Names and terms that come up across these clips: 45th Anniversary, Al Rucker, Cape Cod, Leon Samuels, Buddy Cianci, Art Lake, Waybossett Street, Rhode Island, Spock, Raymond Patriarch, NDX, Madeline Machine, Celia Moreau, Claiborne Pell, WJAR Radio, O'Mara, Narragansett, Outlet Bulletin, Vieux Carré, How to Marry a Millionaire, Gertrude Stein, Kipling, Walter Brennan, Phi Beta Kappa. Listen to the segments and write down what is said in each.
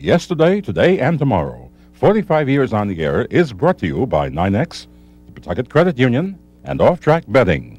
Yesterday, Today, and Tomorrow, 45 Years on the Air, is brought to you by 9X, the Pawtucket Credit Union, and Off Track Betting.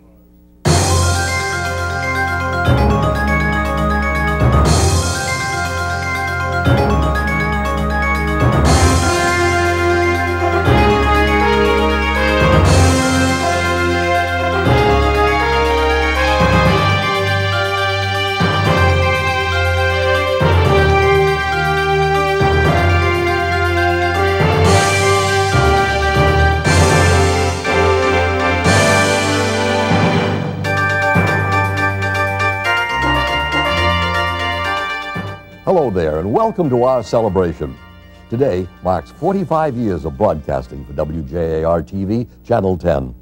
Hello there, and welcome to our celebration. Today marks 45 years of broadcasting for WJAR-TV, Channel 10.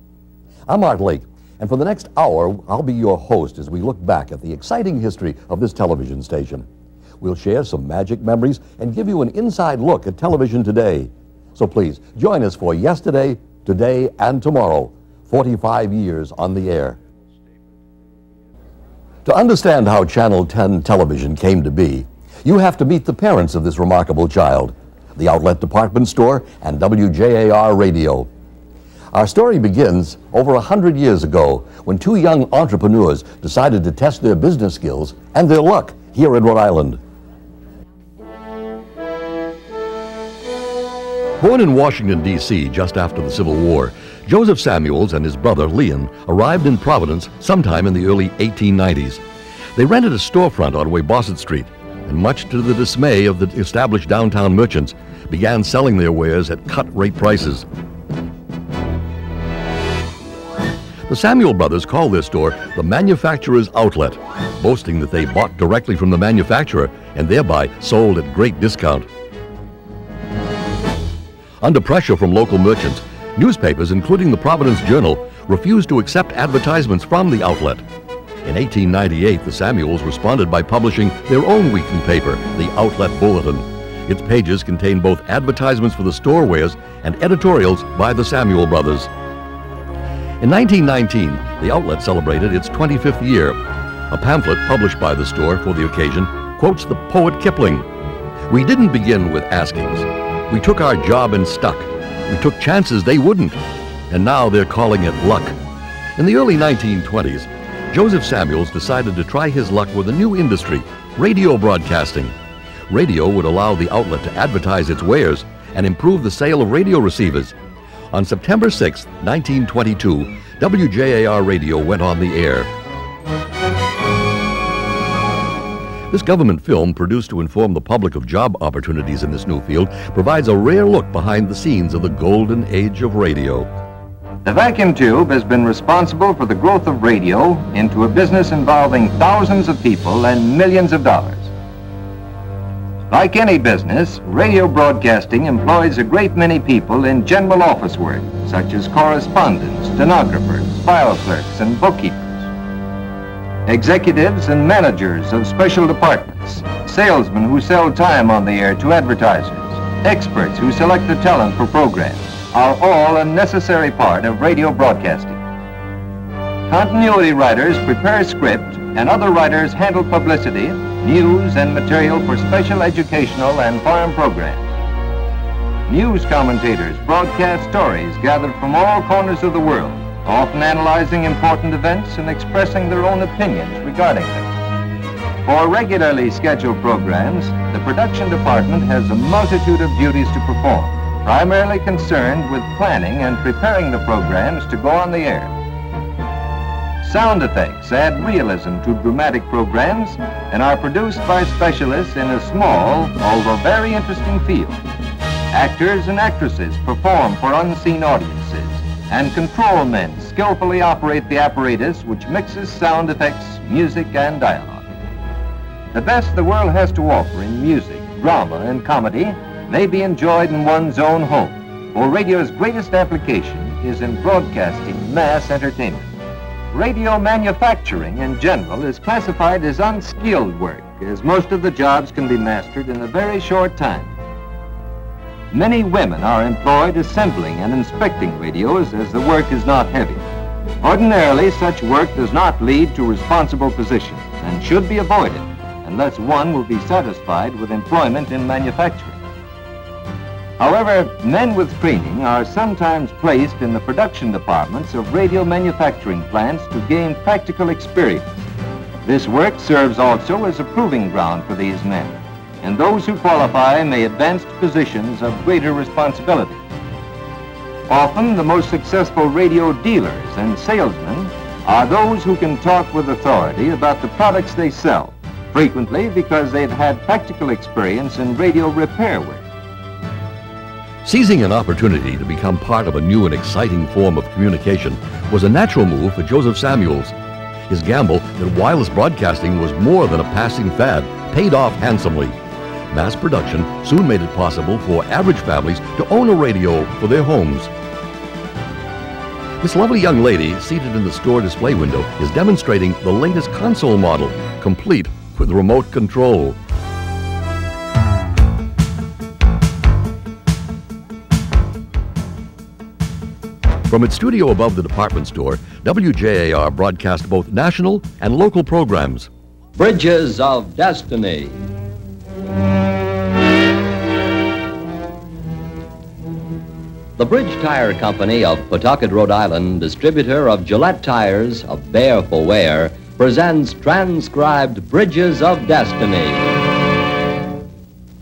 I'm Art Lake, and for the next hour, I'll be your host as we look back at the exciting history of this television station. We'll share some magic memories and give you an inside look at television today. So please, join us for Yesterday, Today, and Tomorrow, 45 years on the air. To understand how Channel 10 television came to be, you have to meet the parents of this remarkable child, the Outlet Department Store and WJAR Radio. Our story begins over 100 years ago when two young entrepreneurs decided to test their business skills and their luck here in Rhode Island. Born in Washington, D.C. just after the Civil War, Joseph Samuels and his brother Leon arrived in Providence sometime in the early 1890s. They rented a storefront on Waybossett Street, and much to the dismay of the established downtown merchants, began selling their wares at cut-rate prices. The Samuel brothers called their store the Manufacturer's Outlet, boasting that they bought directly from the manufacturer and thereby sold at great discount. Under pressure from local merchants, newspapers, including the Providence Journal, refused to accept advertisements from the outlet. In 1898, the Samuels responded by publishing their own weekly paper, the Outlet Bulletin. Its pages contained both advertisements for the store wares and editorials by the Samuel brothers. In 1919, the outlet celebrated its 25th year. A pamphlet published by the store for the occasion quotes the poet Kipling. "We didn't begin with askings. We took our job and stuck. We took chances they wouldn't. And now they're calling it luck." In the early 1920s, Joseph Samuels decided to try his luck with a new industry, radio broadcasting. Radio would allow the outlet to advertise its wares and improve the sale of radio receivers. On September 6, 1922, WJAR Radio went on the air. This government film, produced to inform the public of job opportunities in this new field, provides a rare look behind the scenes of the golden age of radio. The vacuum tube has been responsible for the growth of radio into a business involving thousands of people and millions of dollars. Like any business, radio broadcasting employs a great many people in general office work, such as correspondents, stenographers, file clerks, and bookkeepers. Executives and managers of special departments, salesmen who sell time on the air to advertisers, experts who select the talent for programs, are all a necessary part of radio broadcasting. Continuity writers prepare script, and other writers handle publicity, news, and material for special educational and farm programs. News commentators broadcast stories gathered from all corners of the world, often analyzing important events and expressing their own opinions regarding them. For regularly scheduled programs, the production department has a multitude of duties to perform, primarily concerned with planning and preparing the programs to go on the air. Sound effects add realism to dramatic programs and are produced by specialists in a small, although very interesting field. Actors and actresses perform for unseen audiences, and control men skillfully operate the apparatus which mixes sound effects, music, and dialogue. The best the world has to offer in music, drama, and comedy may be enjoyed in one's own home, for radio's greatest application is in broadcasting mass entertainment. Radio manufacturing in general is classified as unskilled work, as most of the jobs can be mastered in a very short time. Many women are employed assembling and inspecting radios, as the work is not heavy. Ordinarily, such work does not lead to responsible positions and should be avoided, and thus one will be satisfied with employment in manufacturing. However, men with training are sometimes placed in the production departments of radio manufacturing plants to gain practical experience. This work serves also as a proving ground for these men, and those who qualify may advance to positions of greater responsibility. Often, the most successful radio dealers and salesmen are those who can talk with authority about the products they sell, frequently because they've had practical experience in radio repair work. Seizing an opportunity to become part of a new and exciting form of communication was a natural move for Joseph Samuels. His gamble that wireless broadcasting was more than a passing fad paid off handsomely. Mass production soon made it possible for average families to own a radio for their homes. This lovely young lady seated in the store display window is demonstrating the latest console model, complete with remote control. From its studio above the department store, WJAR broadcast both national and local programs. Bridges of Destiny. The Bridge Tire Company of Pawtucket, Rhode Island, distributor of Gillette Tires, a bear for wear, presents transcribed Bridges of Destiny.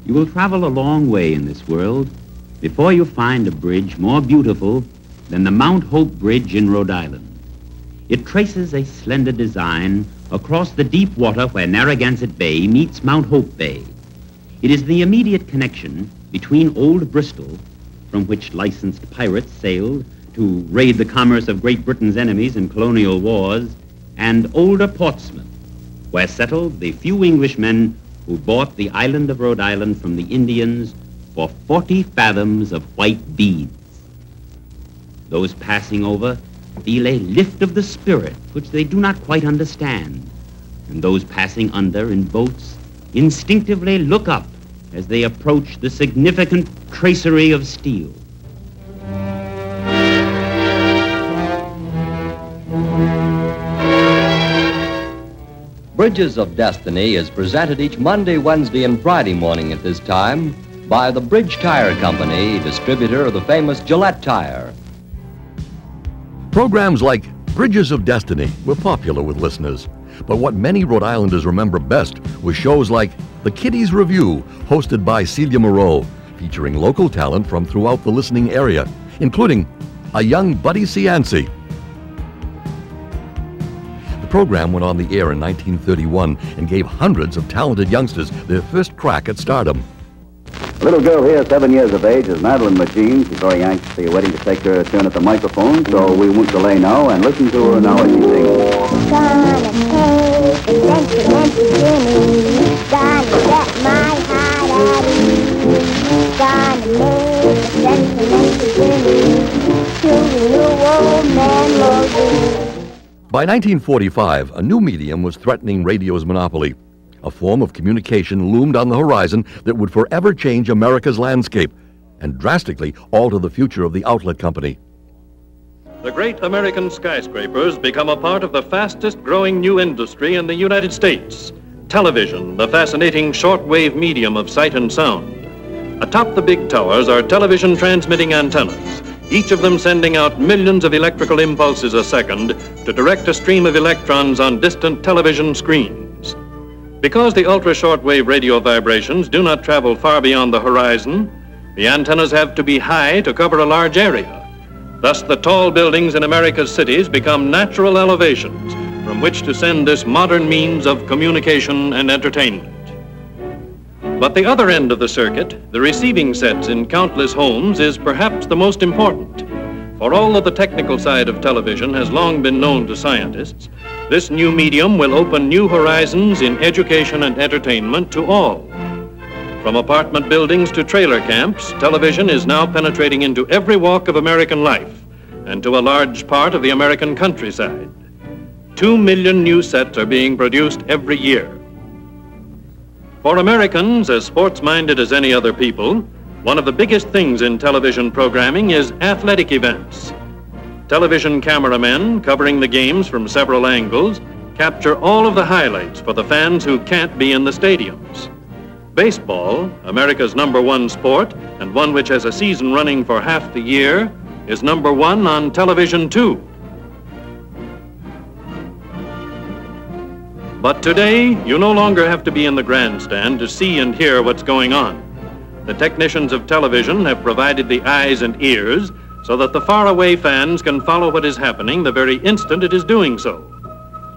You will travel a long way in this world before you find a bridge more beautiful than the Mount Hope Bridge in Rhode Island. It traces a slender design across the deep water where Narragansett Bay meets Mount Hope Bay. It is the immediate connection between Old Bristol, from which licensed pirates sailed to raid the commerce of Great Britain's enemies in colonial wars, and older Portsmouth, where settled the few Englishmen who bought the island of Rhode Island from the Indians for 40 fathoms of white beads. Those passing over feel a lift of the spirit, which they do not quite understand. And those passing under in boats instinctively look up as they approach the significant tracery of steel. Bridges of Destiny is presented each Monday, Wednesday, and Friday morning at this time by the Bridge Tire Company, distributor of the famous Gillette Tire. Programs like Bridges of Destiny were popular with listeners, but what many Rhode Islanders remember best was shows like The Kiddies Review, hosted by Celia Moreau, featuring local talent from throughout the listening area, including a young Buddy Cianci. The program went on the air in 1931 and gave hundreds of talented youngsters their first crack at stardom. A little girl here, 7 years of age, is Madeline Machine. She's very anxiously waiting to take her turn at the microphone, so we won't delay now and listen to her now as she sings. Gonna take a sentimental journey, gonna set my heart at ease, gonna make a sentimental journey to the new old memory. By 1945, a new medium was threatening radio's monopoly. A form of communication loomed on the horizon that would forever change America's landscape and drastically alter the future of the outlet company. The great American skyscrapers become a part of the fastest growing new industry in the United States. Television, the fascinating shortwave medium of sight and sound. Atop the big towers are television transmitting antennas, each of them sending out millions of electrical impulses a second to direct a stream of electrons on distant television screens. Because the ultra-shortwave radio vibrations do not travel far beyond the horizon, the antennas have to be high to cover a large area. Thus, the tall buildings in America's cities become natural elevations from which to send this modern means of communication and entertainment. But the other end of the circuit, the receiving sets in countless homes, is perhaps the most important. For although the technical side of television has long been known to scientists, this new medium will open new horizons in education and entertainment to all. From apartment buildings to trailer camps, television is now penetrating into every walk of American life and to a large part of the American countryside. 2 million new sets are being produced every year. For Americans, as sports-minded as any other people, one of the biggest things in television programming is athletic events. Television cameramen, covering the games from several angles, capture all of the highlights for the fans who can't be in the stadiums. Baseball, America's #1 sport, and one which has a season running for half the year, is #1 on television too. But today, you no longer have to be in the grandstand to see and hear what's going on. The technicians of television have provided the eyes and ears so that the faraway fans can follow what is happening the very instant it is doing so.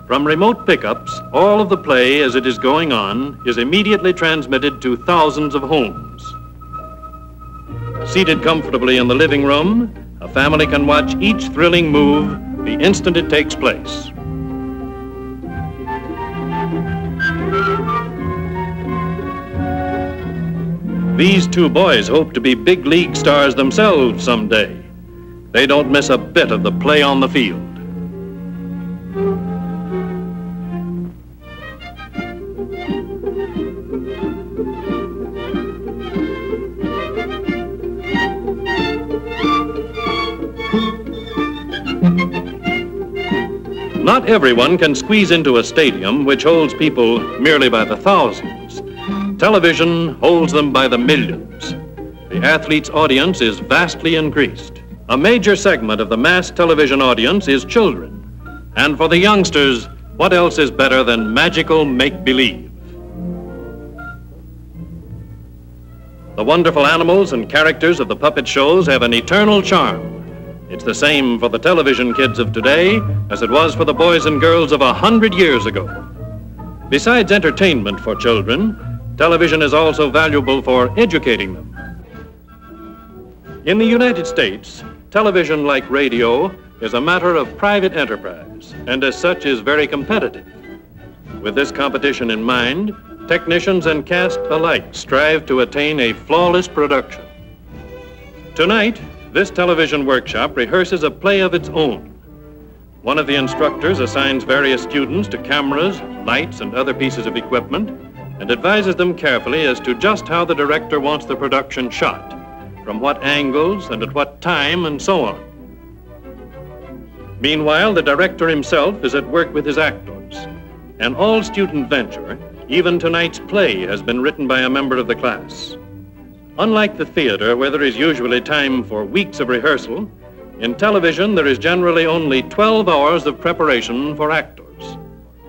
From remote pickups, all of the play as it is going on is immediately transmitted to thousands of homes. Seated comfortably in the living room, a family can watch each thrilling move the instant it takes place. These two boys hope to be big league stars themselves someday. They don't miss a bit of the play on the field. Not everyone can squeeze into a stadium which holds people merely by the thousands. Television holds them by the millions. The athlete's audience is vastly increased. A major segment of the mass television audience is children. And for the youngsters, what else is better than magical make-believe? The wonderful animals and characters of the puppet shows have an eternal charm. It's the same for the television kids of today as it was for the boys and girls of 100 years ago. Besides entertainment for children, television is also valuable for educating them. In the United States, television, like radio, is a matter of private enterprise and as such is very competitive. With this competition in mind, technicians and cast alike strive to attain a flawless production. Tonight, this television workshop rehearses a play of its own. One of the instructors assigns various students to cameras, lights, and other pieces of equipment, and advises them carefully as to just how the director wants the production shot, from what angles and at what time, and so on. Meanwhile, the director himself is at work with his actors. An all-student venture, even tonight's play has been written by a member of the class. Unlike the theater, where there is usually time for weeks of rehearsal, in television there is generally only 12 hours of preparation for actors.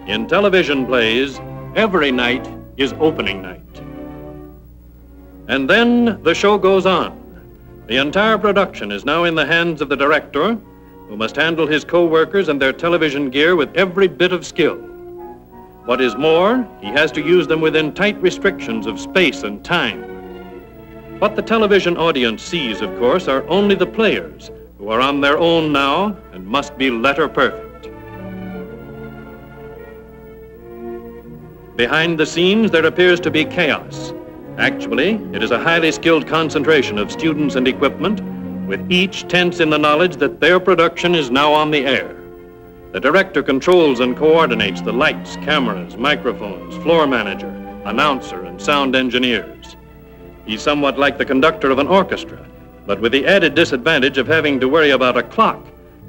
In television plays, every night is opening night. And then the show goes on. The entire production is now in the hands of the director, who must handle his co-workers and their television gear with every bit of skill. What is more, he has to use them within tight restrictions of space and time. What the television audience sees, of course, are only the players, who are on their own now and must be letter perfect. Behind the scenes, there appears to be chaos. Actually, it is a highly skilled concentration of students and equipment, with each tense in the knowledge that their production is now on the air. The director controls and coordinates the lights, cameras, microphones, floor manager, announcer, and sound engineers. He's somewhat like the conductor of an orchestra, but with the added disadvantage of having to worry about a clock,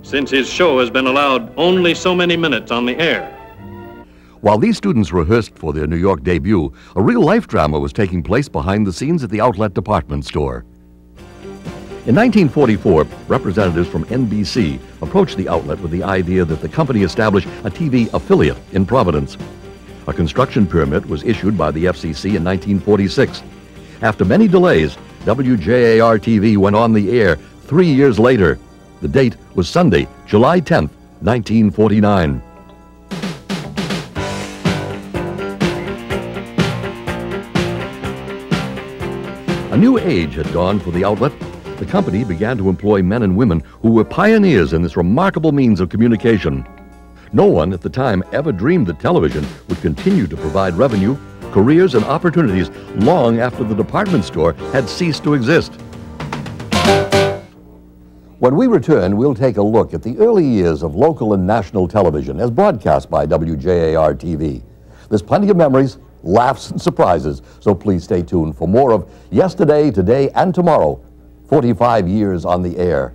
since his show has been allowed only so many minutes on the air. While these students rehearsed for their New York debut, a real-life drama was taking place behind the scenes at the Outlet department store. In 1944, representatives from NBC approached the Outlet with the idea that the company establish a TV affiliate in Providence. A construction permit was issued by the FCC in 1946. After many delays, WJAR-TV went on the air 3 years later. The date was Sunday, July 10th, 1949. A new age had dawned for the Outlet. The company began to employ men and women who were pioneers in this remarkable means of communication. No one at the time ever dreamed that television would continue to provide revenue, careers, and opportunities long after the department store had ceased to exist. When we return, we'll take a look at the early years of local and national television as broadcast by WJAR-TV. There's plenty of memories, laughs, and surprises, so please stay tuned for more of Yesterday, Today, and Tomorrow, 45 years on the air.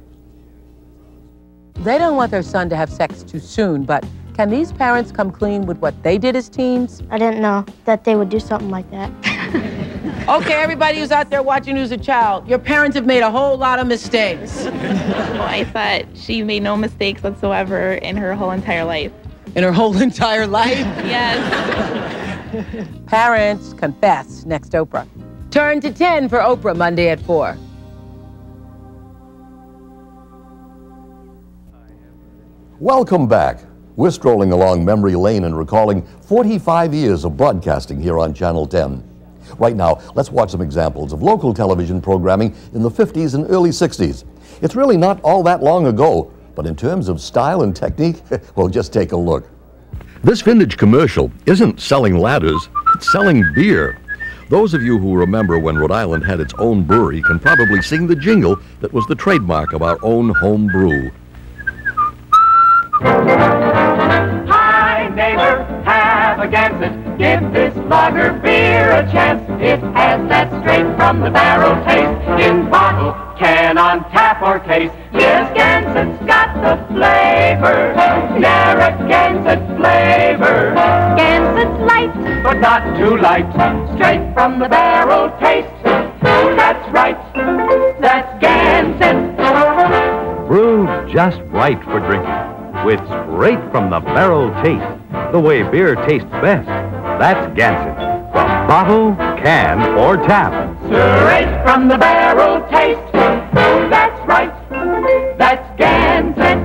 They don't want their son to have sex too soon, but Can these parents come clean with what they did as teens? I didn't know that they would do something like that. Okay, everybody who's out there watching who's a child, your parents have made a whole lot of mistakes. I thought she made no mistakes whatsoever in her whole entire life. In her whole entire life? Yes. Parents confess next Oprah. Turn to 10 for Oprah Monday at 4. Welcome back. We're strolling along memory lane and recalling 45 years of broadcasting here on Channel 10. Right now, let's watch some examples of local television programming in the 50s and early 60s. It's really not all that long ago, but in terms of style and technique, well, just take a look. This vintage commercial isn't selling ladders, it's selling beer. Those of you who remember when Rhode Island had its own brewery can probably sing the jingle that was the trademark of our own home brew. Hi, neighbor, have a Gansett. Give this lager beer a chance. It has that straight from the barrel taste. In bottle, can, on tap, or case. Yes, Gansett's got the flavor. Narragansett flavor. Gansett's light, but not too light. Straight from the barrel taste. Oh, that's right. That's Gansett. Brewed just right for drinking. With straight from the barrel taste, the way beer tastes best. That's Gansett, from bottle, can, or tap. Straight from the barrel taste. That's right. That's Gansett.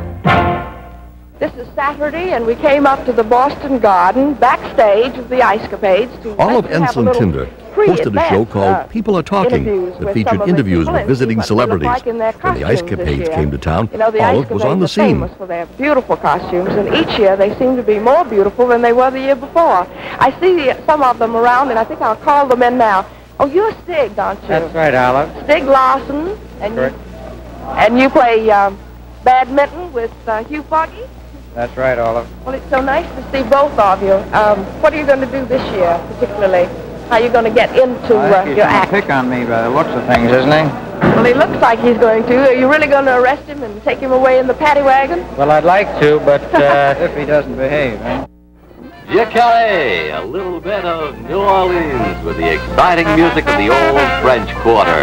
This is Saturday, and we came up to the Boston Garden, backstage of the Ice Capades. Olive Enslin Tinder hosted a show called People Are Talking that featured interviews with visiting celebrities. Like when the Ice Capades came to town, Olive was on the scene. For their beautiful costumes, and each year they seem to be more beautiful than they were the year before. I see some of them around, and I think I'll call them in now. Oh, you're Stig, aren't you? That's right, Olive. Stig Larson. And correct. You play badminton with Hugh Foggy? That's right, Olive. Well, it's so nice to see both of you. What are you going to do this year, particularly? How are you going to get into your act? He's going to pick on me by the looks of things, isn't he? Well, he looks like he's going to. Are you really going to arrest him and take him away in the paddy wagon? Well, I'd like to, but if he doesn't behave, eh? Vieux Carré, a little bit of New Orleans with the exciting music of the old French Quarter.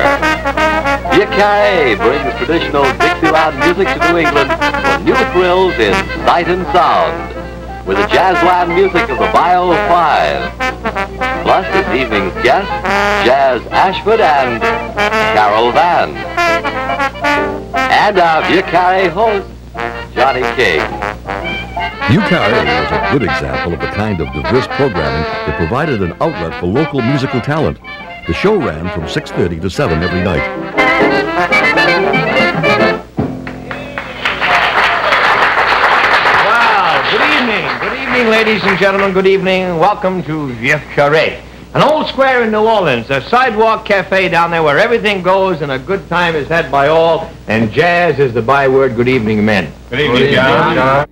Vieux Carré brings traditional Dixieland music to New England for new thrills in sight and sound, with the jazzland music of the Bio 5. Plus, this evening's guests, Jazz Ashford and Carol Van. And our Vieux Carré host, Johnny King. Vieux Carré was a good example of the kind of diverse programming that provided an outlet for local musical talent. The show ran from 6:30 to 7 every night. Ladies and gentlemen, good evening. Welcome to Vieux Carré, an old square in New Orleans, a sidewalk cafe down there where everything goes and a good time is had by all, and jazz is the byword. Good evening, men. Good evening, John.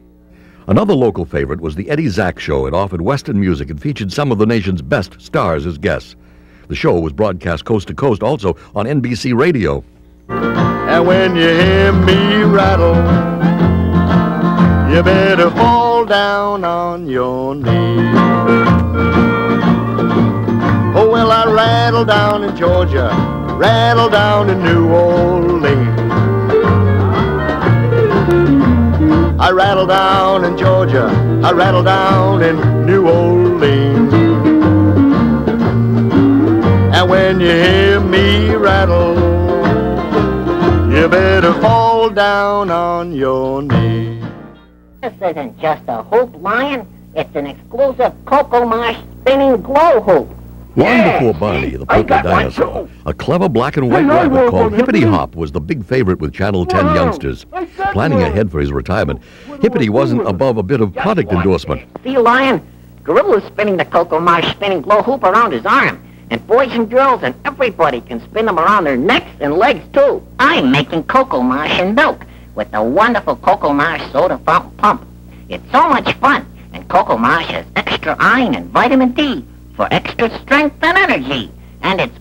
Another local favorite was the Eddie Zach Show. It offered Western music and featured some of the nation's best stars as guests. The show was broadcast coast to coast also on NBC Radio. And when you hear me rattle, you better fall down on your knees. Oh, well, I rattle down in Georgia, rattle down in New Orleans. I rattle down in Georgia, I rattle down in New Orleans. And when you hear me rattle, you better fall down on your knees. This isn't just a hoop, Lion. It's an exclusive Cocoa Marsh spinning glow hoop. Long before Barney, the Polka Dinosaur, a clever black and white rabbit called Hippity Hop was the big favorite with Channel 10 youngsters. Planning ahead for his retirement, Hippity wasn't above a bit of product endorsement. See, Lion, Gorilla's spinning the Cocoa Marsh spinning glow hoop around his arm. And boys and girls and everybody can spin them around their necks and legs, too. I'm making Cocoa Marsh and milk with the wonderful Cocoa Marsh soda fountain pump. It's so much fun, and Cocoa Marsh has extra iron and vitamin D for extra strength and energy. And it's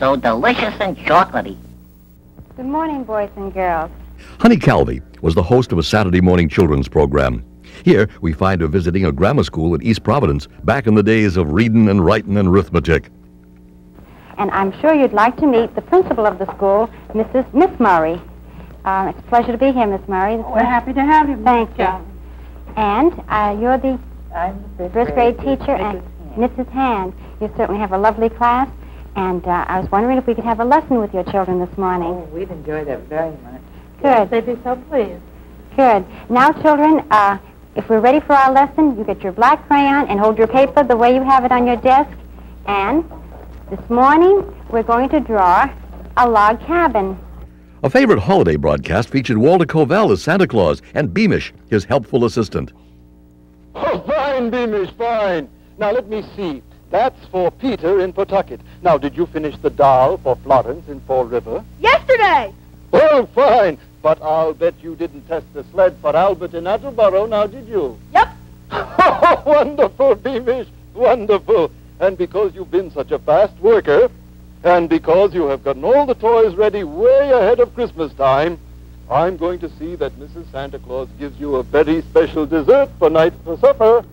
so delicious and chocolatey. Good morning, boys and girls. Honey Calvey was the host of a Saturday morning children's program. Here, we find her visiting a grammar school in East Providence, back in the days of reading and writing and arithmetic. And I'm sure you'd like to meet the principal of the school, Miss Murray. It's a pleasure to be here, Miss Murray. We're happy to have you. Thank you. And you're the first grade teacher, and Mrs. Hand. You certainly have a lovely class, and I was wondering if we could have a lesson with your children this morning. Oh, we'd enjoy that very much. Good. Yes, they'd be so pleased. Good. Now, children, if we're ready for our lesson, you get your black crayon and hold your paper the way you have it on your desk, and this morning we're going to draw a log cabin. A favorite holiday broadcast featured Walter Covell as Santa Claus and Beamish, his helpful assistant. Oh, fine, Beamish, fine. Now, let me see. That's for Peter in Pawtucket. Now, did you finish the doll for Florence in Fall River? Yesterday! Oh, fine. But I'll bet you didn't test the sled for Albert in Attleboro, now, did you? Yep. Oh, wonderful, Beamish, wonderful. And because you've been such a fast worker, and because you have gotten all the toys ready way ahead of Christmas time, I'm going to see that Mrs. Santa Claus gives you a very special dessert for supper.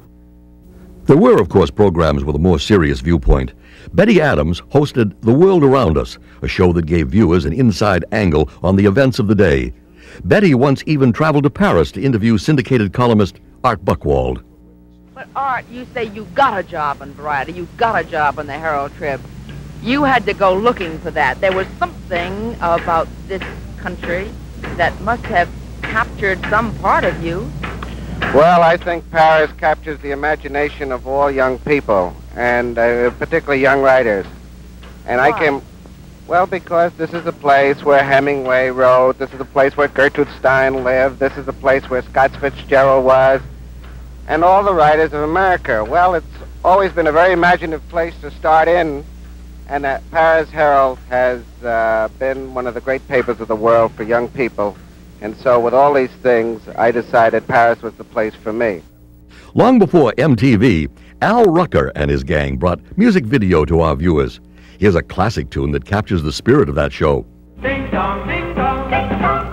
There were, of course, programs with a more serious viewpoint. Betty Adams hosted The World Around Us, a show that gave viewers an inside angle on the events of the day. Betty once even traveled to Paris to interview syndicated columnist Art Buchwald. But Art, you say you got a job in Variety, you got a job on the Herald Trib. You had to go looking for that. There was something about this country that must have captured some part of you. Well, I think Paris captures the imagination of all young people, and particularly young writers. And why? I came, well, because this is a place where Hemingway wrote, this is a place where Gertrude Stein lived, this is a place where Scott Fitzgerald was, and all the writers of America. Well, it's always been a very imaginative place to start in. And the Paris Herald has been one of the great papers of the world for young people. And so with all these things, I decided Paris was the place for me. Long before MTV, Al Rucker and his gang brought music video to our viewers. Here's a classic tune that captures the spirit of that show. Ding dong, ding dong, ding dong.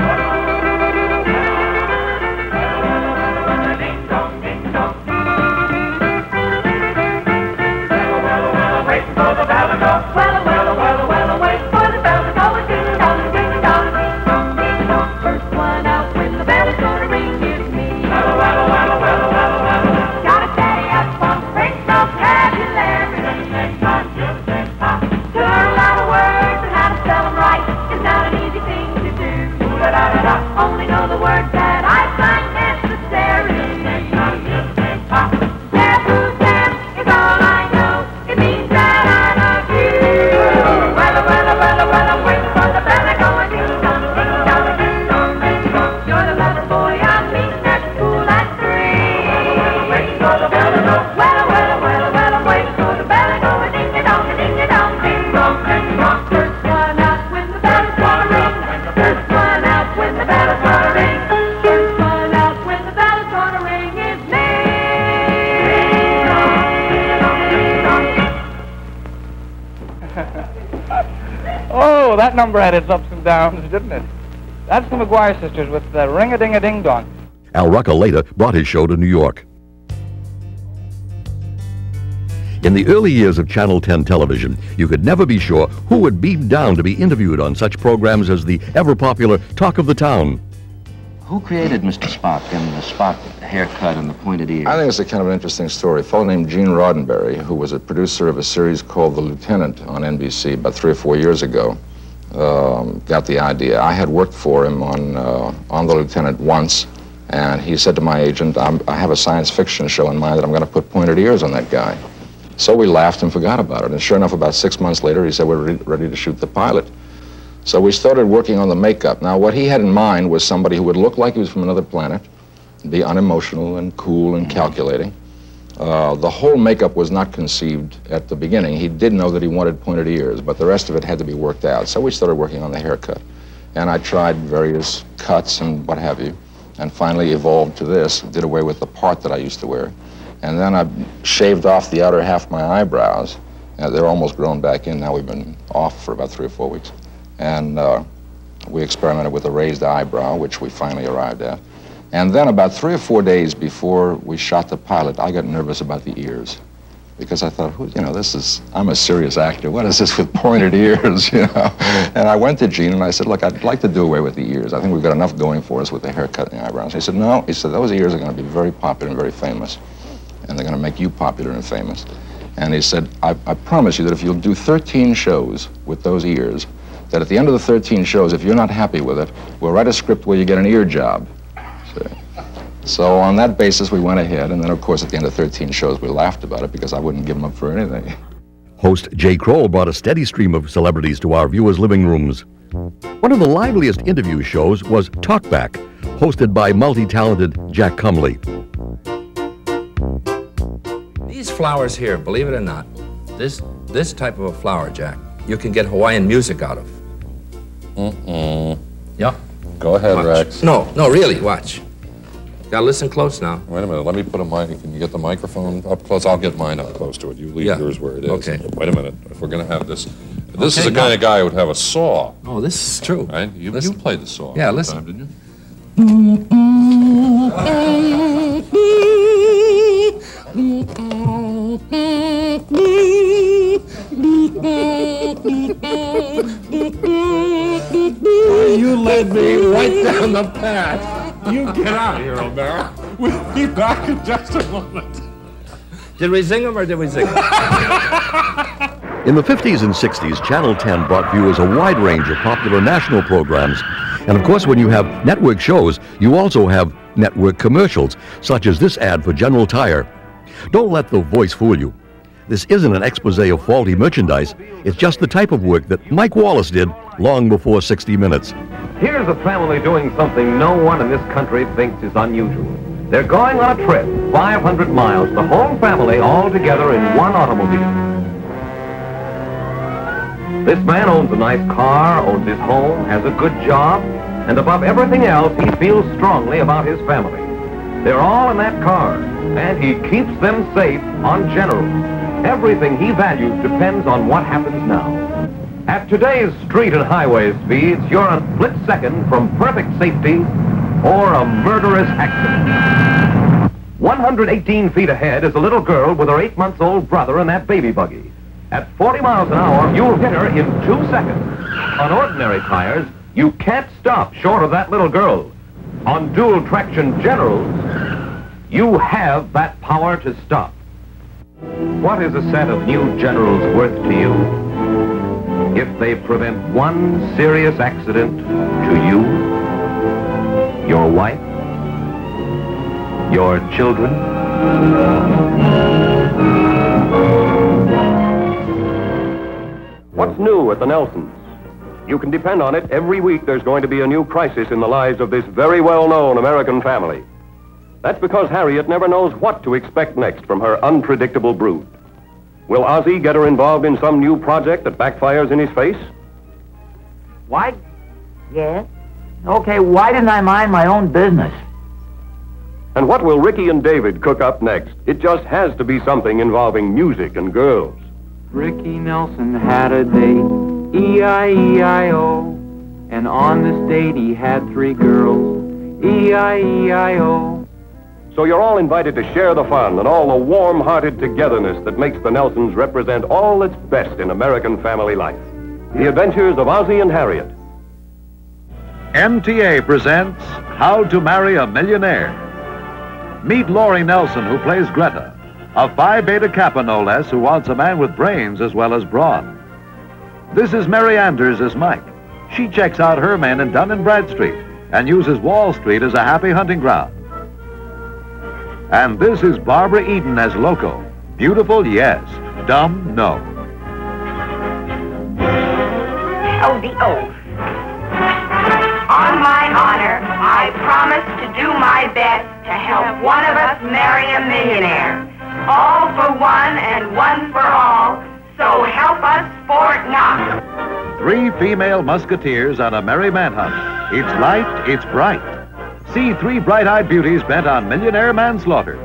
Oh, that number had its ups and downs, didn't it? That's the McGuire sisters with the ring-a-ding-a-ding-dong. Al Rucker later brought his show to New York. In the early years of Channel 10 television, you could never be sure who would beam down to be interviewed on such programs as the ever-popular Talk of the Town. Who created Mr. Spock and the Spock haircut and the pointed ear? I think it's a kind of an interesting story. A fellow named Gene Roddenberry, who was a producer of a series called The Lieutenant on NBC about 3 or 4 years ago, got the idea. I had worked for him on The Lieutenant once, and he said to my agent, I have a science fiction show in mind that I'm going to put pointed ears on that guy. So we laughed and forgot about it. And sure enough, about 6 months later, he said, we're ready to shoot the pilot. So we started working on the makeup. Now, what he had in mind was somebody who would look like he was from another planet, be unemotional and cool and calculating. The whole makeup was not conceived at the beginning. He did know that he wanted pointed ears, but the rest of it had to be worked out. So we started working on the haircut. And I tried various cuts and what have you, and finally evolved to this, did away with the part that I used to wear. And then I shaved off the outer half of my eyebrows. They're almost grown back in now. We've been off for about 3 or 4 weeks. And we experimented with a raised eyebrow, which we finally arrived at. And then about 3 or 4 days before we shot the pilot, I got nervous about the ears. Because I thought, you know, this is, I'm a serious actor. What is this with pointed ears, you know? And I went to Gene and I said, look, I'd like to do away with the ears. I think we've got enough going for us with the haircut and the eyebrows. He said, no. He said, those ears are going to be very popular and very famous. And they're going to make you popular and famous. And he said, I promise you that if you'll do 13 shows with those ears, that at the end of the 13 shows, if you're not happy with it, we'll write a script where you get an ear job. So on that basis, we went ahead, and then, of course, at the end of 13 shows, we laughed about it because I wouldn't give them up for anything. Host Jay Kroll brought a steady stream of celebrities to our viewers' living rooms. One of the liveliest interview shows was Talkback, hosted by multi-talented Jack Cumley. These flowers here, believe it or not, this type of a flower, Jack, you can get Hawaiian music out of. Mm-mm. Yeah. Go ahead, watch. Rex. No, really, watch. Now listen close now. Wait a minute, let me put a mic, can you get the microphone up close? I'll get mine up close to it. You leave yours where it is. Okay. Wait a minute, if we're gonna have this. This is the kind of guy who would have a saw. Oh, this is true. Right? You played the saw. Yeah, listen. Time, didn't you? Boy, you led me right down the path. You get out of here, O'Mara. We'll be back in just a moment. Did we sing them or did we sing them? In the 50s and 60s, Channel 10 brought viewers a wide range of popular national programs. And of course, when you have network shows, you also have network commercials, such as this ad for General Tire. Don't let the voice fool you. This isn't an expose of faulty merchandise. It's just the type of work that Mike Wallace did long before 60 Minutes. Here's a family doing something no one in this country thinks is unusual. They're going on a trip, 500 miles, the whole family all together in one automobile. This man owns a nice car, owns his home, has a good job, and above everything else, he feels strongly about his family. They're all in that car, and he keeps them safe on General. Everything he values depends on what happens now. At today's street and highway speeds, you're a split second from perfect safety or a murderous accident. 118 feet ahead is a little girl with her 8-month-old brother in that baby buggy. At 40 miles an hour, you'll hit her in 2 seconds. On ordinary tires, you can't stop short of that little girl. On dual traction Generals, you have that power to stop. What is a set of new Generals worth to you if they prevent one serious accident to you, your wife, your children? What's new at the Nelsons? You can depend on it. Every week there's going to be a new crisis in the lives of this very well-known American family. That's because Harriet never knows what to expect next from her unpredictable brood. Will Ozzie get her involved in some new project that backfires in his face? Why? Yeah. Okay, why didn't I mind my own business? And what will Ricky and David cook up next? It just has to be something involving music and girls. Ricky Nelson had a date, E-I-E-I-O. And on this date he had 3 girls, E-I-E-I-O. So you're all invited to share the fun and all the warm-hearted togetherness that makes the Nelsons represent all that's best in American family life. The Adventures of Ozzie and Harriet. MTA presents How to Marry a Millionaire. Meet Laurie Nelson, who plays Greta, a Phi Beta Kappa no less, who wants a man with brains as well as brawn. This is Mary Anders as Mike. She checks out her men in Dun & Bradstreet and uses Wall Street as a happy hunting ground. And this is Barbara Eden as Loco. Beautiful, yes. Dumb, no. Oh, the oath. On my honor, I promise to do my best to help one of us marry a millionaire. All for one and one for all, so help us Fort Knox. 3 female musketeers on a merry manhunt. It's light, it's bright. See 3 bright-eyed beauties bent on millionaire manslaughter.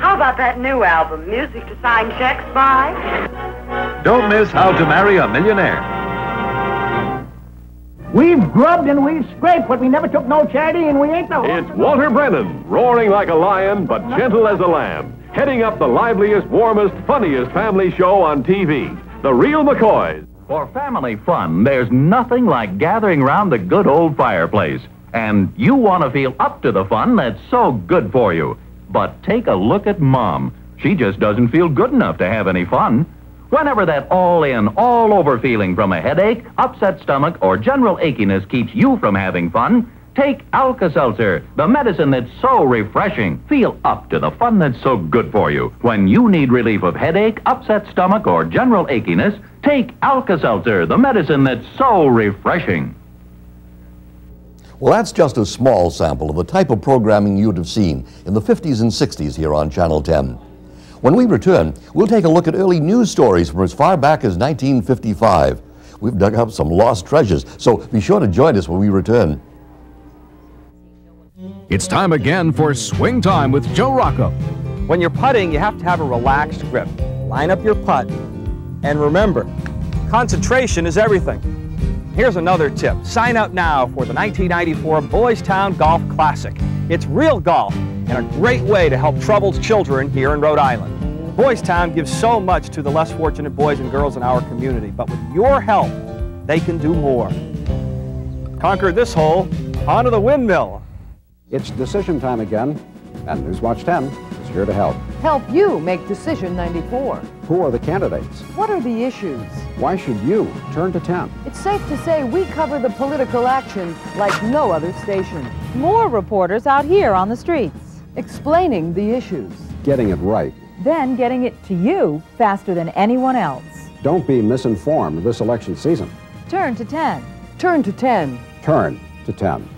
How about that new album, Music to Sign Checks By? Don't miss How to Marry a Millionaire. We've grubbed and we've scraped, but we never took no charity, and we ain't no... It's Walter Brennan, roaring like a lion, but gentle as a lamb, heading up the liveliest, warmest, funniest family show on TV, The Real McCoys. For family fun, there's nothing like gathering round the good old fireplace. And you want to feel up to the fun that's so good for you. But take a look at Mom. She just doesn't feel good enough to have any fun. Whenever that all-in, all-over feeling from a headache, upset stomach, or general achiness keeps you from having fun, take Alka-Seltzer, the medicine that's so refreshing. Feel up to the fun that's so good for you. When you need relief of headache, upset stomach, or general achiness, take Alka-Seltzer, the medicine that's so refreshing. Well, that's just a small sample of the type of programming you'd have seen in the 50s and 60s here on Channel 10. When we return, we'll take a look at early news stories from as far back as 1955. We've dug up some lost treasures, so be sure to join us when we return. It's time again for Swing Time with Joe Rocco. When you're putting, you have to have a relaxed grip. Line up your putt, and remember, concentration is everything. Here's another tip. Sign up now for the 1994 Boys Town Golf Classic. It's real golf and a great way to help troubled children here in Rhode Island. Boys Town gives so much to the less fortunate boys and girls in our community, but with your help, they can do more. Conquer this hole, onto the windmill. It's decision time again, and Newswatch 10 is here to help. Help you make Decision 94. Who are the candidates? What are the issues? Why should you turn to 10? It's safe to say we cover the political action like no other station. More reporters out here on the streets, explaining the issues. Getting it right. Then getting it to you faster than anyone else. Don't be misinformed this election season. Turn to 10. Turn to 10. Turn to 10.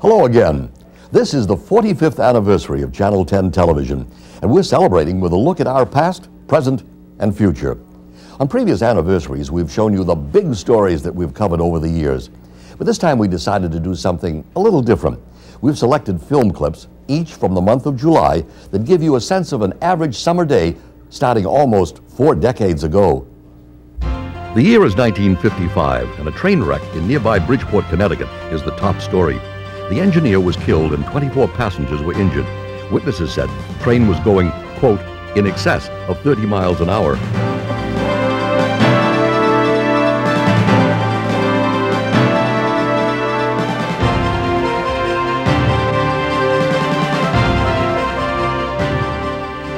Hello again. This is the 45th anniversary of Channel 10 television, and we're celebrating with a look at our past, present, and future. On previous anniversaries, we've shown you the big stories that we've covered over the years. But this time we decided to do something a little different. We've selected film clips, each from the month of July, that give you a sense of an average summer day starting almost 4 decades ago. The year is 1955, and a train wreck in nearby Bridgeport, Connecticut is the top story. The engineer was killed and 24 passengers were injured. Witnesses said the train was going, quote, in excess of 30 miles an hour.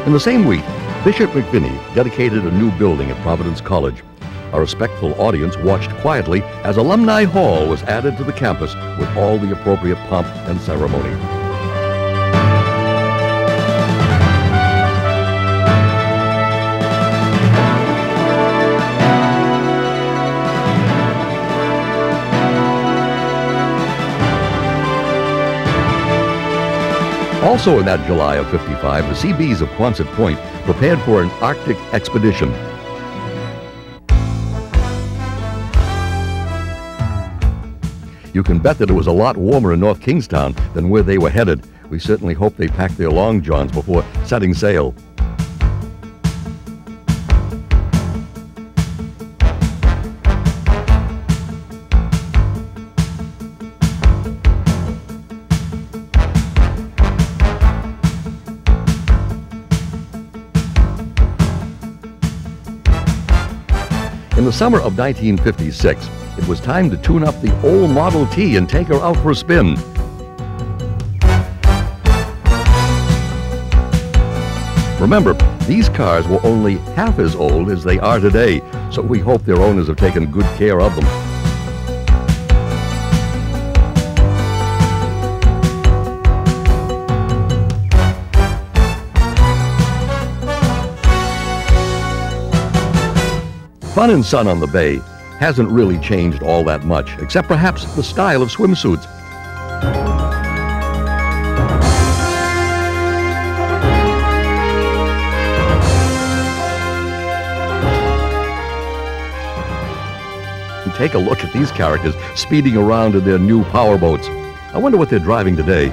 In the same week, Bishop McVinney dedicated a new building at Providence College. A respectful audience watched quietly as Alumni Hall was added to the campus with all the appropriate pomp and ceremony. Also in that July of 55, the Seabees of Quonset Point prepared for an Arctic expedition. You can bet that it was a lot warmer in North Kingstown than where they were headed. We certainly hope they packed their long johns before setting sail. In the summer of 1956, it was time to tune up the old Model T and take her out for a spin. Remember, these cars were only half as old as they are today, so we hope their owners have taken good care of them. Fun and sun on the bay hasn't really changed all that much, except perhaps the style of swimsuits. And take a look at these characters speeding around in their new powerboats. I wonder what they're driving today.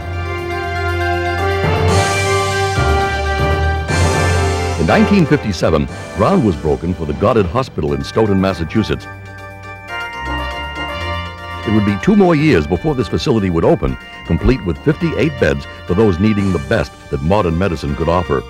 In 1957, ground was broken for the Goddard Hospital in Stoughton, Massachusetts. It would be 2 more years before this facility would open, complete with 58 beds for those needing the best that modern medicine could offer.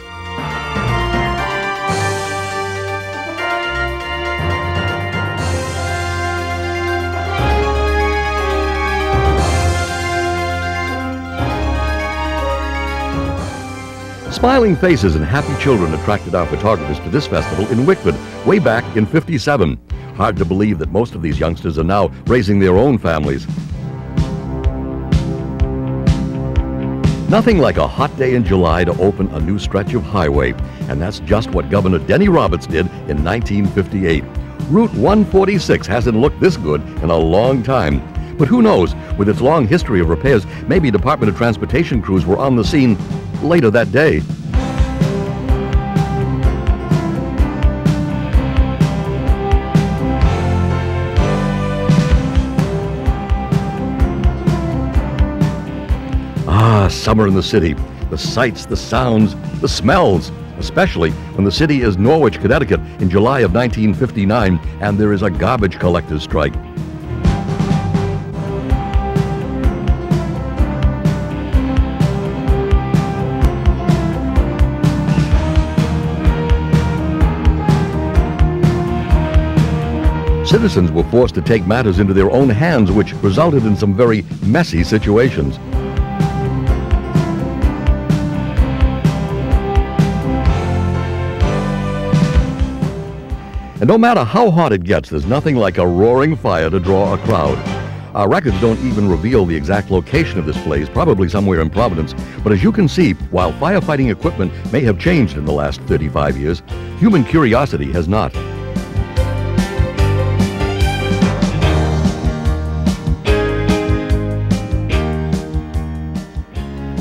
Smiling faces and happy children attracted our photographers to this festival in Wickford way back in '57. Hard to believe that most of these youngsters are now raising their own families. Nothing like a hot day in July to open a new stretch of highway, and that's just what Governor Denny Roberts did in 1958. Route 146 hasn't looked this good in a long time. But who knows, with its long history of repairs, maybe Department of Transportation crews were on the scene later that day. Ah, summer in the city. The sights, the sounds, the smells, especially when the city is Norwich, Connecticut in July of 1959 and there is a garbage collector's strike. Citizens were forced to take matters into their own hands, which resulted in some very messy situations. And no matter how hot it gets, there's nothing like a roaring fire to draw a crowd. Our records don't even reveal the exact location of this blaze, probably somewhere in Providence, but as you can see, while firefighting equipment may have changed in the last 35 years, human curiosity has not.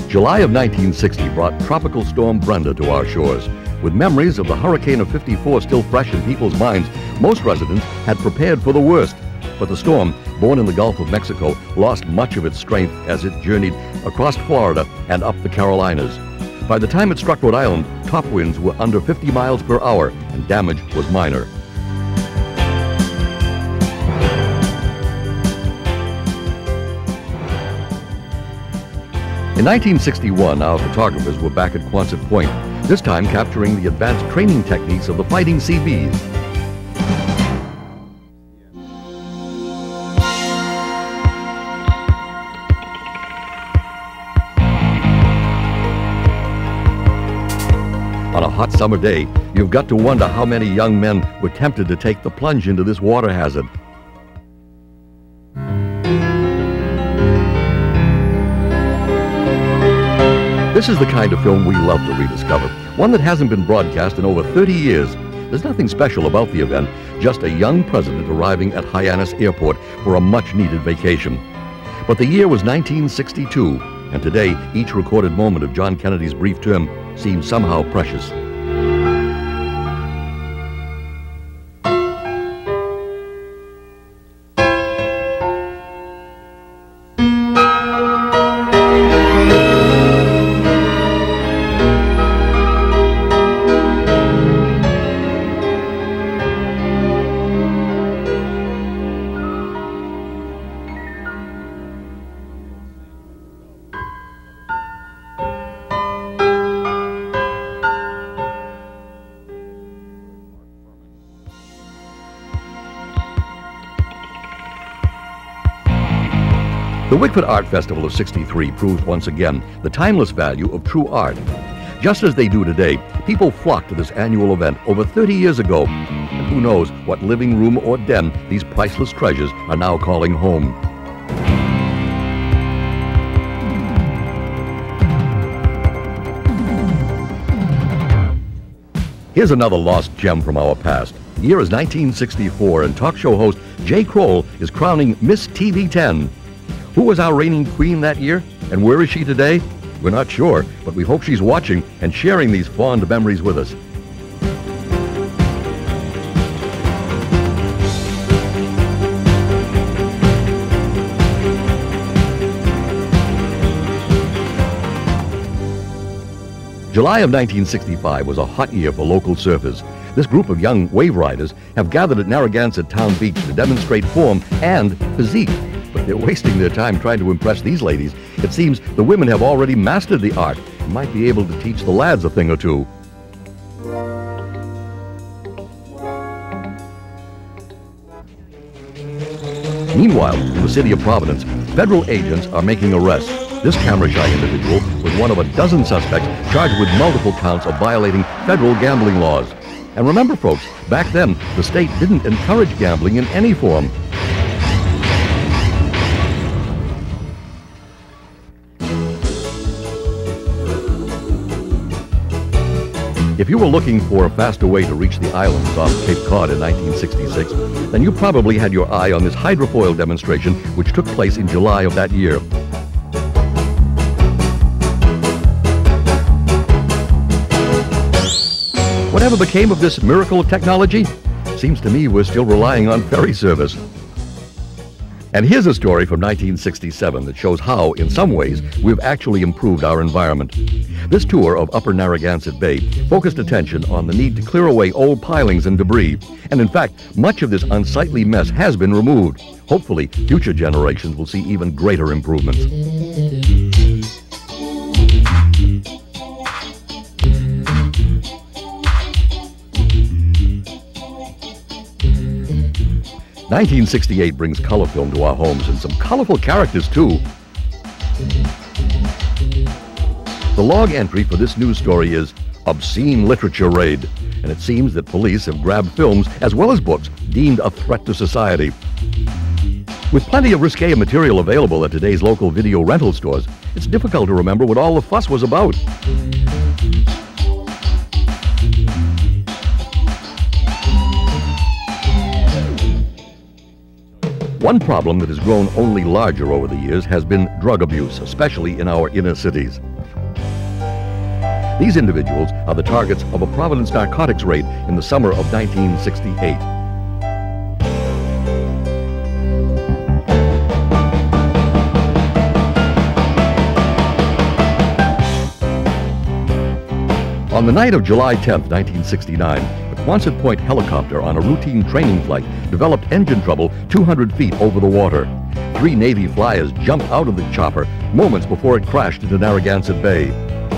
July of 1960 brought Tropical Storm Brenda to our shores. With memories of the hurricane of '54 still fresh in people's minds, most residents had prepared for the worst. But the storm, born in the Gulf of Mexico, lost much of its strength as it journeyed across Florida and up the Carolinas. By the time it struck Rhode Island, top winds were under 50 miles per hour and damage was minor. In 1961, our photographers were back at Quonset Point, this time capturing the advanced training techniques of the fighting sea bees. On a hot summer day, you've got to wonder how many young men were tempted to take the plunge into this water hazard. This is the kind of film we love to rediscover, one that hasn't been broadcast in over 30 years. There's nothing special about the event, just a young president arriving at Hyannis Airport for a much-needed vacation. But the year was 1962, and today each recorded moment of John Kennedy's brief term seems somehow precious. The Wickford Art Festival of '63 proved once again the timeless value of true art. Just as they do today, people flocked to this annual event over 30 years ago. And who knows what living room or den these priceless treasures are now calling home. Here's another lost gem from our past. The year is 1964 and talk show host Jay Kroll is crowning Miss TV 10. Who was our reigning queen that year, and where is she today? We're not sure, but we hope she's watching and sharing these fond memories with us. July of 1965 was a hot year for local surfers. This group of young wave riders have gathered at Narragansett Town Beach to demonstrate form and physique. They're wasting their time trying to impress these ladies. It seems the women have already mastered the art and might be able to teach the lads a thing or two. Meanwhile, in the city of Providence, federal agents are making arrests. This camera-shy individual was one of a dozen suspects charged with multiple counts of violating federal gambling laws. And remember, folks, back then, the state didn't encourage gambling in any form. If you were looking for a faster way to reach the islands off Cape Cod in 1966, then you probably had your eye on this hydrofoil demonstration, which took place in July of that year. Whatever became of this miracle of technology? Seems to me we're still relying on ferry service. And here's a story from 1967 that shows how, in some ways, we've actually improved our environment. This tour of Upper Narragansett Bay focused attention on the need to clear away old pilings and debris. And in fact, much of this unsightly mess has been removed. Hopefully, future generations will see even greater improvements. '68 brings color film to our homes, and some colorful characters, too. The log entry for this news story is Obscene Literature Raid, and it seems that police have grabbed films as well as books deemed a threat to society. With plenty of risque material available at today's local video rental stores, it's difficult to remember what all the fuss was about. One problem that has grown only larger over the years has been drug abuse, especially in our inner cities. These individuals are the targets of a Providence narcotics raid in the summer of 1968. On the night of July 10, 1969, Quonset Point helicopter on a routine training flight developed engine trouble 200 feet over the water. 3 Navy flyers jumped out of the chopper moments before it crashed into Narragansett Bay.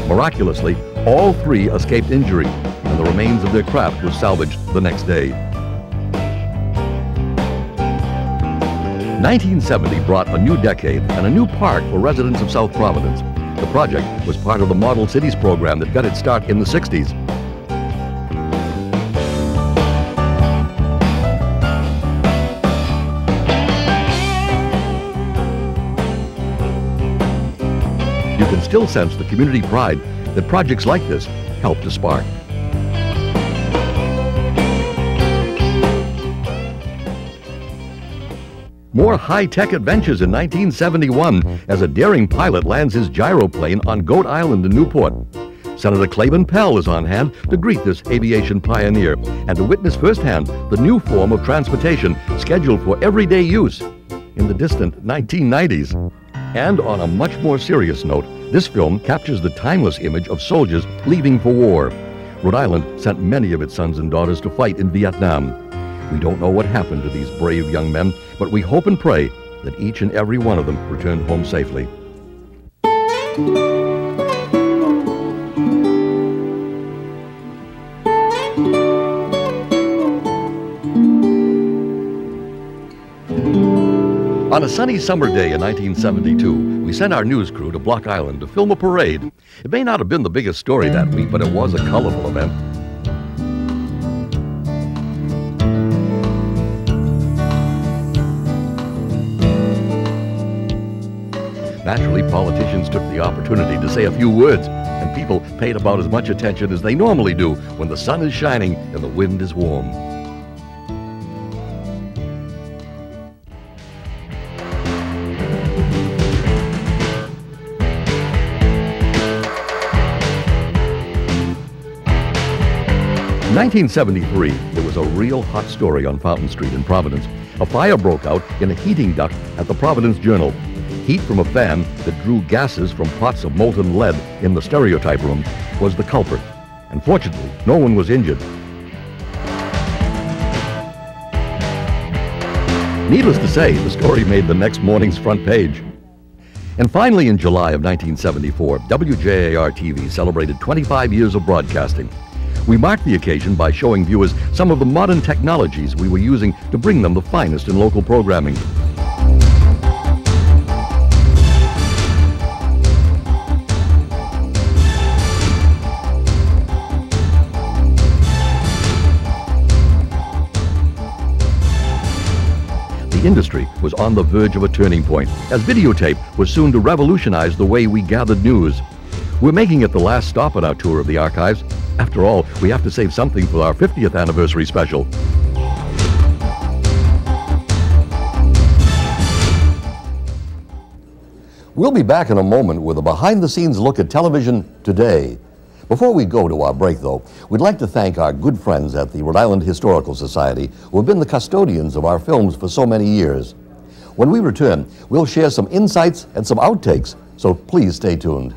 Miraculously, all 3 escaped injury, and the remains of their craft were salvaged the next day. 1970 brought a new decade and a new park for residents of South Providence. The project was part of the Model Cities program that got its start in the 60s. Still sense the community pride that projects like this help to spark. More high-tech adventures in 1971 as a daring pilot lands his gyroplane on Goat Island in Newport. Senator Claiborne Pell is on hand to greet this aviation pioneer and to witness firsthand the new form of transportation scheduled for everyday use in the distant 1990s. And on a much more serious note, this film captures the timeless image of soldiers leaving for war. Rhode Island sent many of its sons and daughters to fight in Vietnam. We don't know what happened to these brave young men, but we hope and pray that each and every one of them returned home safely. On a sunny summer day in 1972, we sent our news crew to Block Island to film a parade. It may not have been the biggest story that week, but it was a colorful event. Naturally, politicians took the opportunity to say a few words, and people paid about as much attention as they normally do when the sun is shining and the wind is warm. In 1973, there was a real hot story on Fountain Street in Providence. A fire broke out in a heating duct at the Providence Journal. Heat from a fan that drew gases from pots of molten lead in the stereotype room was the culprit. And fortunately, no one was injured. Needless to say, the story made the next morning's front page. And finally, in July of 1974, WJAR-TV celebrated 25 years of broadcasting. We marked the occasion by showing viewers some of the modern technologies we were using to bring them the finest in local programming. The industry was on the verge of a turning point, as videotape was soon to revolutionize the way we gathered news. We're making it the last stop on our tour of the archives. After all, we have to save something for our 50th anniversary special. We'll be back in a moment with a behind-the-scenes look at television today. Before we go to our break, though, we'd like to thank our good friends at the Rhode Island Historical Society, who have been the custodians of our films for so many years. When we return, we'll share some insights and some outtakes, so please stay tuned.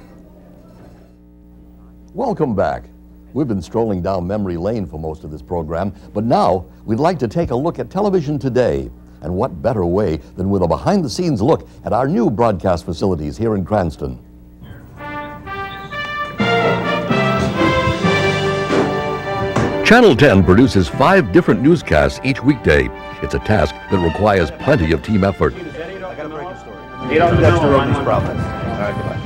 Welcome back. We've been strolling down memory lane for most of this program, but now we'd like to take a look at television today. And what better way than with a behind-the-scenes look at our new broadcast facilities here in Cranston. Channel 10 produces 5 different newscasts each weekday. It's a task that requires plenty of team effort. I gotta break the story. That's the Rodney's problem. All right, goodbye.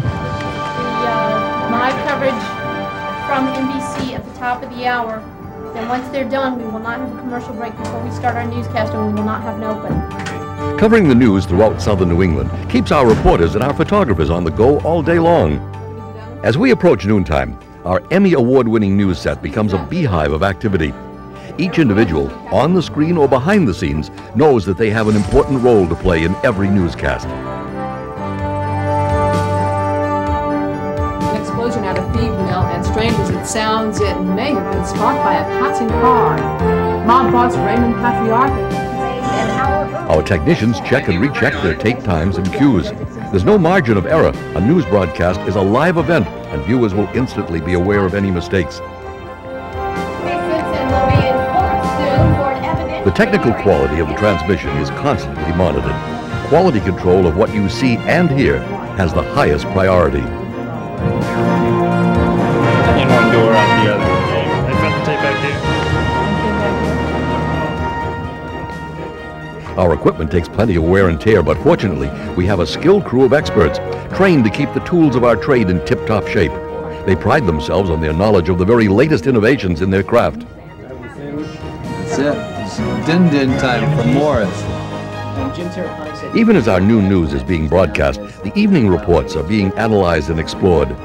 The live coverage from NBC at the top of the hour. Then once they're done, we will not have a commercial break before we start our newscast, and we will not have an open. Covering the news throughout southern New England keeps our reporters and our photographers on the go all day long. As we approach noontime, our Emmy award-winning news set becomes a beehive of activity. Each individual, on the screen or behind the scenes, knows that they have an important role to play in every newscast. An explosion at a feed mill and strangers it sounds it may have been sparked by a passing car. Mob boss Raymond Patriarch. Our technicians check and recheck their tape times and cues. There's no margin of error. A news broadcast is a live event, and viewers will instantly be aware of any mistakes. The technical quality of the transmission is constantly monitored. Quality control of what you see and hear has the highest priority. In one door, out the other. They've got the tape back here. Our equipment takes plenty of wear and tear, but fortunately, we have a skilled crew of experts, trained to keep the tools of our trade in tip-top shape. They pride themselves on their knowledge of the very latest innovations in their craft. That's it. It's din-din time for Morris. Even as our new news is being broadcast, the evening reports are being analyzed and explored.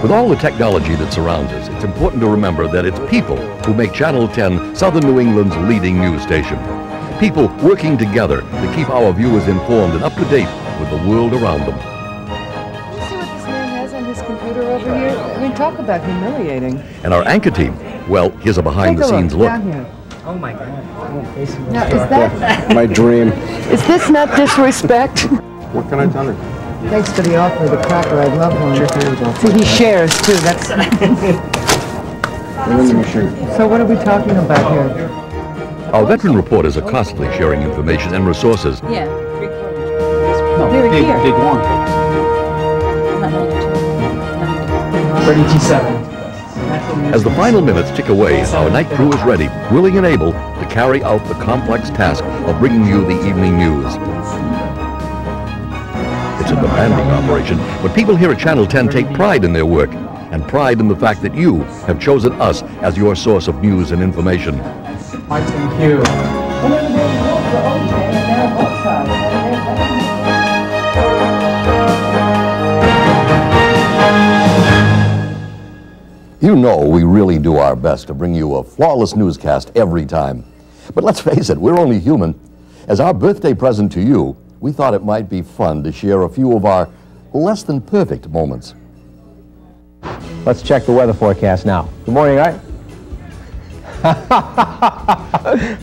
With all the technology that surrounds us, it's important to remember that it's people who make Channel 10 Southern New England's leading news station. People working together to keep our viewers informed and up to date with the world around them. Did you see what this man has on his computer over here? I mean, talk about humiliating. And our anchor team, well, here's a behind-the-scenes look. Down here. Oh, my God. Now, is that... my dream. Is this not disrespect? What can I tell you? Thanks for the offer of the cracker. I love one. See, he shares, too. That's... So what are we talking about here? Our veteran reporters are constantly sharing information and resources. Yeah. Big one. 32-7. As the final minutes tick away, our night crew is ready, willing and able to carry out the complex task of bringing you the evening news. It's a demanding operation, but people here at Channel 10 take pride in their work, and pride in the fact that you have chosen us as your source of news and information. Thank you. You know we really do our best to bring you a flawless newscast every time. But let's face it, we're only human. As our birthday present to you, we thought it might be fun to share a few of our less than perfect moments. Let's check the weather forecast now. Good morning, Art.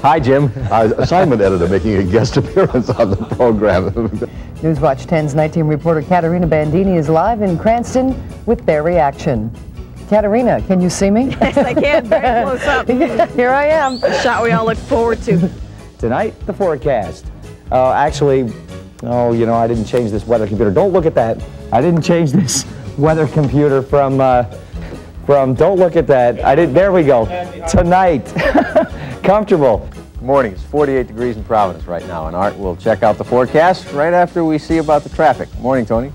Hi, Jim. Our assignment editor making a guest appearance on the program. Newswatch 10's nighttime reporter Katerina Bandini is live in Cranston with their reaction. Katerina, can you see me? Yes, I can. Very close up. Here I am. The shot we all look forward to. Tonight, the forecast. I didn't change this weather computer. Don't look at that. I didn't change this weather computer from don't look at that. I did. There we go. Tonight. Comfortable. Good morning. It's 48 degrees in Providence right now, and Art will check out the forecast right after we see about the traffic. Morning, Tony.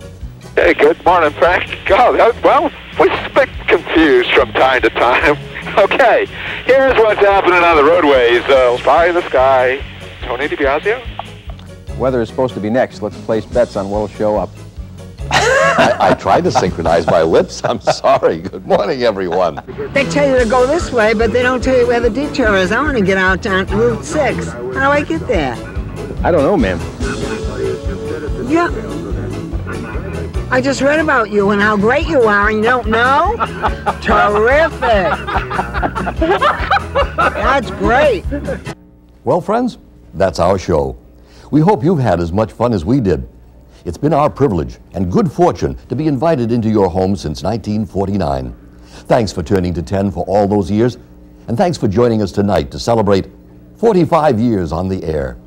Hey, good morning, Frank. God, well, we get confused from time to time. Okay, here's what's happening on the roadways. Pie in the sky. Tony DiBiasio? Weather is supposed to be next. Let's place bets on what'll show up. I tried to synchronize my lips. I'm sorry. Good morning, everyone. They tell you to go this way, but they don't tell you where the detour is. I want to get out on Route 6. How do I get there? I don't know, ma'am. Yeah. I just read about you and how great you are, and you don't know? Terrific! That's great! Well, friends, that's our show. We hope you've had as much fun as we did. It's been our privilege and good fortune to be invited into your home since 1949. Thanks for turning to 10 for all those years, and thanks for joining us tonight to celebrate 45 years on the air.